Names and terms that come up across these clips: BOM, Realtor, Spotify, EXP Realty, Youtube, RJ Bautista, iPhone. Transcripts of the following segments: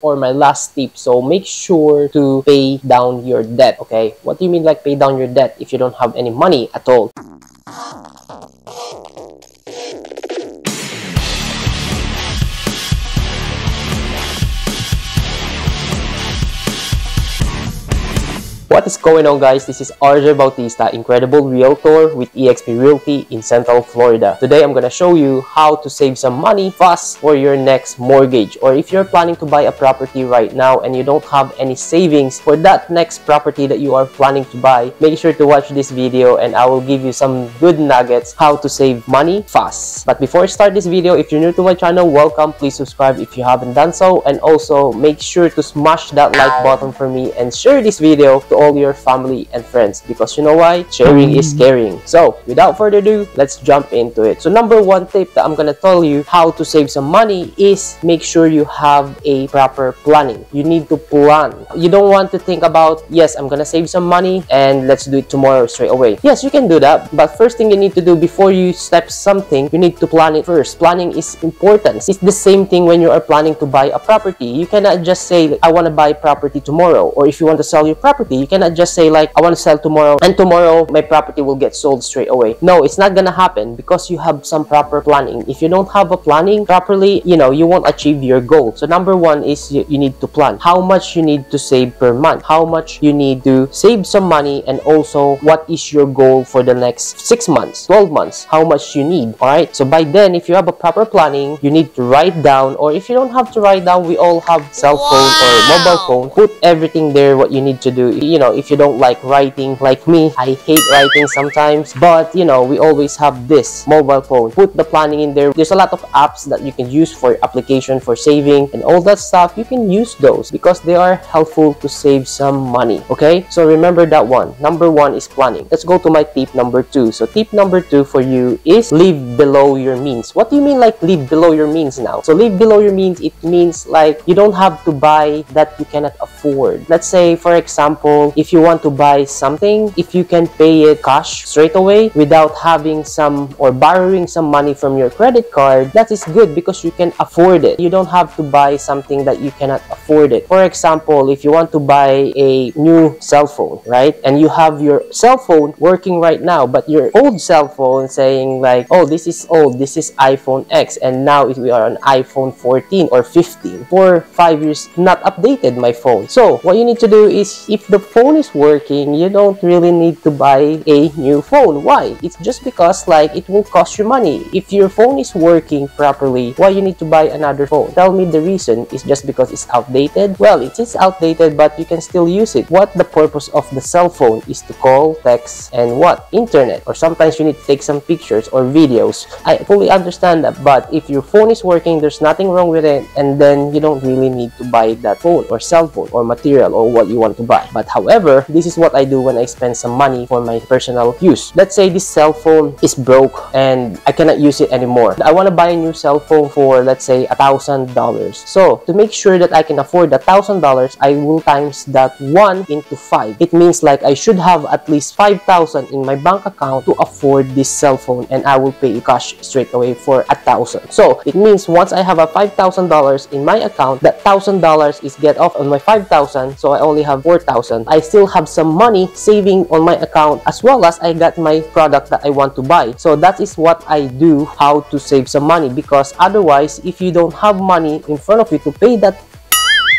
or my last tip. So make sure to pay down your debt. Okay, what do you mean like pay down your debt if you don't have any money at all? What is going on, guys? This is RJ Bautista, Incredible Realtor with EXP Realty in Central Florida. Today, I'm gonna show you how to save some money fast for your next mortgage. Or if you're planning to buy a property right now and you don't have any savings for that next property that you are planning to buy, make sure to watch this video and I will give you some good nuggets how to save money fast. But before I start this video, if you're new to my channel, welcome. Please subscribe if you haven't done so. And also, make sure to smash that like button for me and share this video to all your family and friends, because you know why? Sharing is caring. So without further ado, let's jump into it. So number one tip that I'm gonna tell you how to save some money is make sure you have a proper planning. You need to plan. You don't want to think about, yes, I'm gonna save some money and let's do it tomorrow straight away. Yes, you can do that, but first thing you need to do before you step something, you need to plan it first. Planning is important. It's the same thing when you are planning to buy a property. You cannot just say, I want to buy property tomorrow. Or if you want to sell your property, you cannot just say like, I want to sell tomorrow and tomorrow my property will get sold straight away. No, it's not gonna happen because you have some proper planning. If you don't have a planning properly, you know, you won't achieve your goal. So number one is you need to plan how much you need to save per month, how much you need to save some money, and also what is your goal for the next 6 months, 12 months, how much you need. All right, so by then, if you have a proper planning, you need to write down, or if you don't have to write down, we all have cell phone or mobile phone, put everything there what you need to do. You know, if you don't like writing, like me, I hate writing sometimes, but you know, we always have this mobile phone. Put the planning in there. There's a lot of apps that you can use for application, for saving, and all that stuff. You can use those because they are helpful to save some money. Okay, so remember that one. Number one is planning. Let's go to my tip number two. So tip number two for you is live below your means. What do you mean like live below your means now? So live below your means, it means like you don't have to buy that you cannot afford. Let's say, for example, if you want to buy something, if you can pay it cash straight away without having some or borrowing some money from your credit card, that is good because you can afford it. You don't have to buy something that you cannot afford it. For example, if you want to buy a new cell phone, right? And you have your cell phone working right now, but your old cell phone saying like, oh, this is old, this is iPhone X, and now we are on iPhone 14 or 15. For 5 years, not updated my phone. So what you need to do is if the phone is working, you don't really need to buy a new phone. Why? It's just because like it will cost you money. If your phone is working properly, why you need to buy another phone? Tell me the reason. It's just because it's outdated? Well, it is outdated, but you can still use it. What the purpose of the cell phone is to call, text, and what? Internet. Or sometimes you need to take some pictures or videos. I fully understand that, but if your phone is working, there's nothing wrong with it, and then you don't really need to buy that phone or cell phone or material or what you want to buy. But however, this is what I do when I spend some money for my personal use. Let's say this cell phone is broke and I cannot use it anymore. I want to buy a new cell phone for, let's say, $1,000. So to make sure that I can afford the $1,000, I will times that 1 into 5. It means like I should have at least 5,000 in my bank account to afford this cell phone, and I will pay cash straight away for $1,000. So it means once I have a $5,000 in my account, that $1,000 is get off on my 5,000. So I only have 4,000. I still have some money saving on my account, as well as I got my product that I want to buy. So that is what I do, how to save some money, because otherwise, if you don't have money in front of you to pay that,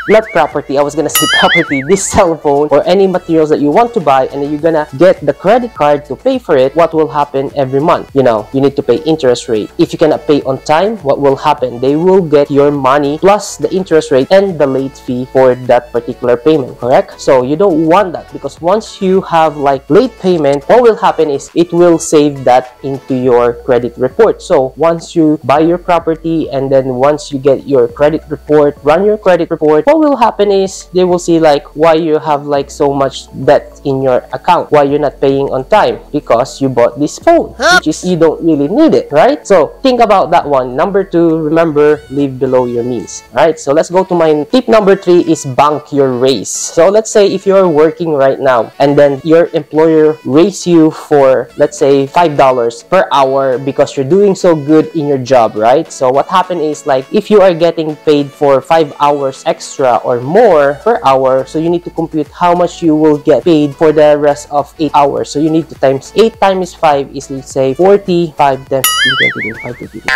not property, I was gonna say property, this cell phone or any materials that you want to buy, and you're gonna get the credit card to pay for it, what will happen every month? You know, you need to pay interest rate. If you cannot pay on time, what will happen? They will get your money plus the interest rate and the late fee for that particular payment, correct? So you don't want that, because once you have like late payment, what will happen is it will save that into your credit report. So once you buy your property and then once you get your credit report, run your credit report, what will happen is they will see like why you have like so much debt in your account, why you're not paying on time, because you bought this phone, which is you don't really need it, right? So think about that one. Number two, remember, live below your means. All right, so let's go to my tip number three is bank your raise. So let's say if you're working right now and then your employer raise you for, let's say, $5 per hour because you're doing so good in your job, right? So what happened is like if you are getting paid for 5 hours extra, extra or more per hour, so you need to compute how much you will get paid for the rest of 8 hours. So you need to times 8 times 5 is, let's say, 45 then 50, 50.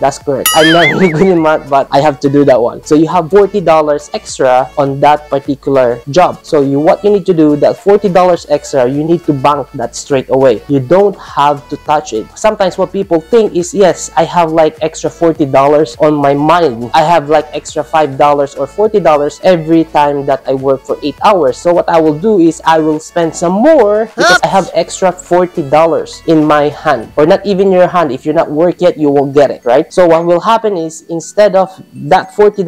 That's correct. I'm not really good in math, but I have to do that one. So you have $40 extra on that particular job. So you, what you need to do, that $40 extra, you need to bank that straight away. You don't have to touch it. Sometimes what people think is, yes, I have like extra $40 on my mind. I have like extra $5 or $40 every time that I work for 8 hours. So what I will do is I will spend some more because I have extra $40 in my hand, or not even your hand. If you're not work yet, you won't get it, right? So what will happen is, instead of that $40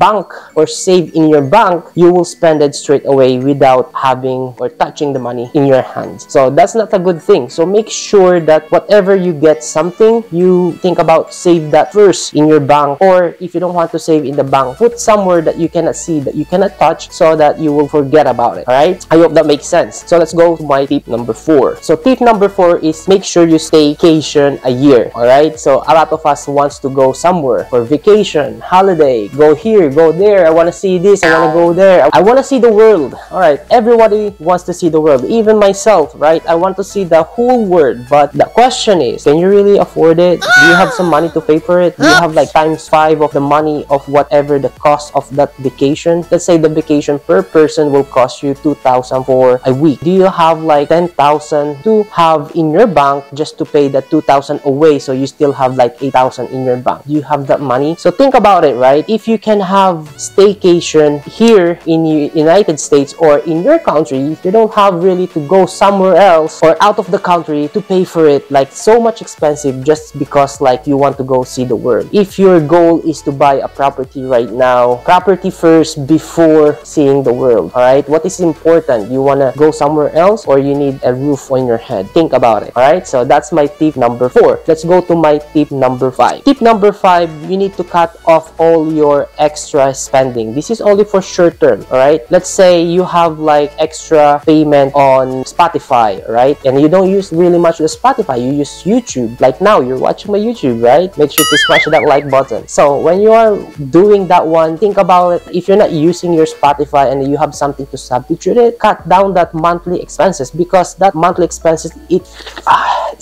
bank or save in your bank, you will spend it straight away without having or touching the money in your hand. So that's not a good thing. So make sure that whatever you get something, you think about save that first in your bank, or if you don't want to save in the bank, put somewhere that you cannot see, that you cannot touch, so that you will forget about it. All right, I hope that makes sense. So let's go to my tip number 4. So tip number 4 is, make sure you staycation a year. All right, so a lot of us wants to go somewhere for vacation, holiday, go here, go there. I want to see this, I want to go there, I want to see the world. All right, everybody wants to see the world, even myself, right? I want to see the whole world. But the question is, can you really afford it? Do you have some money to pay for it? Do you have like times 5 of the money of whatever the cost of that vacation? Let's say the vacation per person will cost you $2,000 for a week. Do you have like $10,000 to have in your bank just to pay that $2,000 away, so you still have like $8,000 in your bank? Do you have that money? So think about it, right? If you can have staycation here in the United States or in your country, you don't have really to go somewhere else or out of the country to pay for it like so much expensive just because like you want to go see the world. If your goal is to buy a property right now, property first before seeing the world. All right, what is important? You want to go somewhere else, or you need a roof on your head? Think about it. All right, so that's my tip number 4. Let's go to my tip number 5. Tip number 5, you need to cut off all your extra spending. This is only for short term. All right, let's say you have like extra payment on Spotify, right? And you don't use really much of Spotify, you use YouTube. Like now, you're watching my YouTube, right? Make sure to smash that like button. So when you are doing that one, think about it. If you're not using your Spotify and you have something to substitute it, cut down that monthly expenses, because that monthly expenses, it's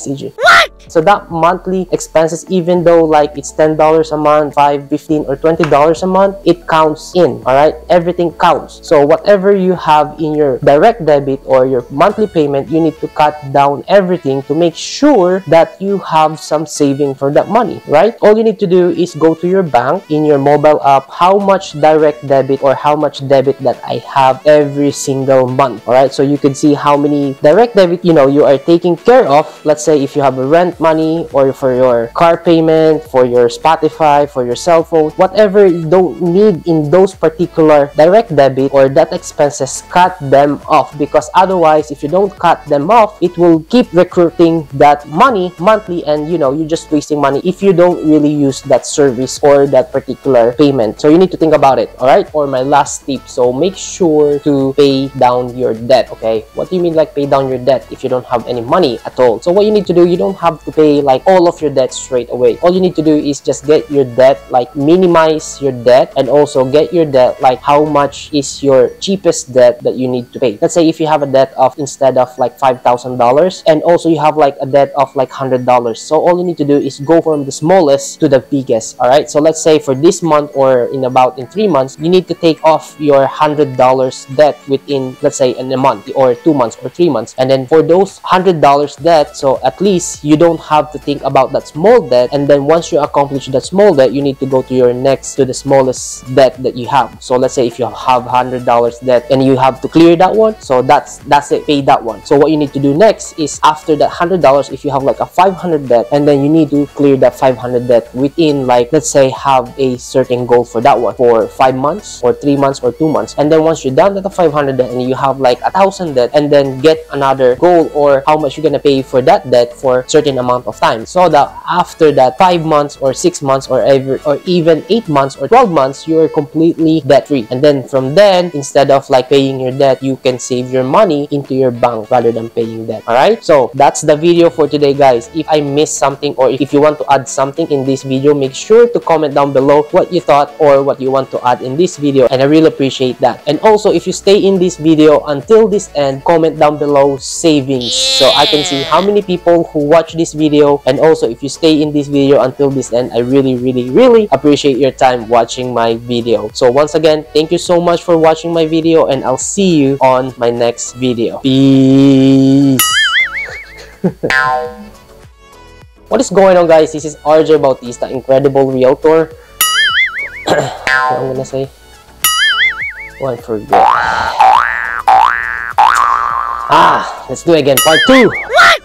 easy. What? So that monthly expenses, even though like it's $10 a month, $5, $15, or $20 a month, it counts in. All right, everything counts. So whatever you have in your direct debit or your monthly payment, you need to cut down everything to make sure that you have some saving for that money, right? All you need to do is go to your bank in your mobile app, how much direct debit or how much debit that I have every single month. All right, so you can see how many direct debit you are taking care of. Let's say if you have a rent money, or for your car payment, for your Spotify, for your cell phone, whatever you don't need in those particular direct debit or that expenses, cut them off, because otherwise if you don't cut them off, it will keep recruiting that money monthly, and you're just wasting money if you don't really use that service or that particular payment. So you need to think about it. All right, or my last tip, so make sure to pay down your debt. Okay, what do you mean like pay down your debt if you don't have any money at all? So what you need to do, you don't have to pay like all of your debt straight away. All you need to do is just get your debt, like minimize your debt, and also get your debt like how much is your cheapest debt that you need to pay. Let's say if you have a debt of, instead of like $5,000, and also you have like a debt of like $100. So all you need to do is go from the smallest to the biggest. All right, so let's say for this month, or in 3 months, you need to take off your $100 debt within, let's say, in a month or 2 months or 3 months. And then for those $100 debt, so at least you don't have to think about that small debt. And then once you accomplish that small debt, you need to go to your next, to the smallest debt that you have. So let's say if you have $100 debt and you have to clear that one, so that's it, pay that one. So what you need to do next is, after that $100, if you have like a $500 debt, and then you need to clear that $500 debt within, like, let's say, have a certain goal for that one, for 5 months or 3 months or 2 months. And then once you're done with the $500 debt and you have like $1,000 debt, and then get another goal or how much you're gonna pay for that debt for a certain amount of time, so that after that 5 months or 6 months or even 8 months or 12 months, you are completely debt free. And then from then, instead of like paying your debt, you can save your money into your bank rather than paying debt. All right, so that's the video for today, guys. If I missed something or if you want to add something in this video, make sure to comment down below what you thought or what you want to add in this video, and I really appreciate that. And also, if you stay in this video until this end, comment down below savings so I can see how many people who watch this video. And also, if you stay in this video until this end, I really appreciate your time watching my video. So once again, thank you so much for watching my video, and I'll see you on my next video. Peace. What is going on, guys? This is RJ Bautista, incredible realtor. I'm gonna say, oh, I forgot. Let's do it again, part 2.